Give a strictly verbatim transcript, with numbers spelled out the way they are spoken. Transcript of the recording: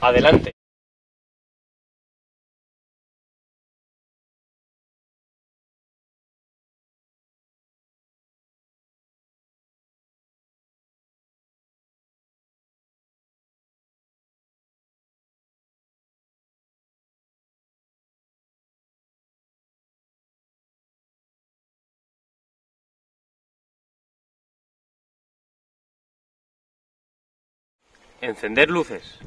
Adelante. Encender luces.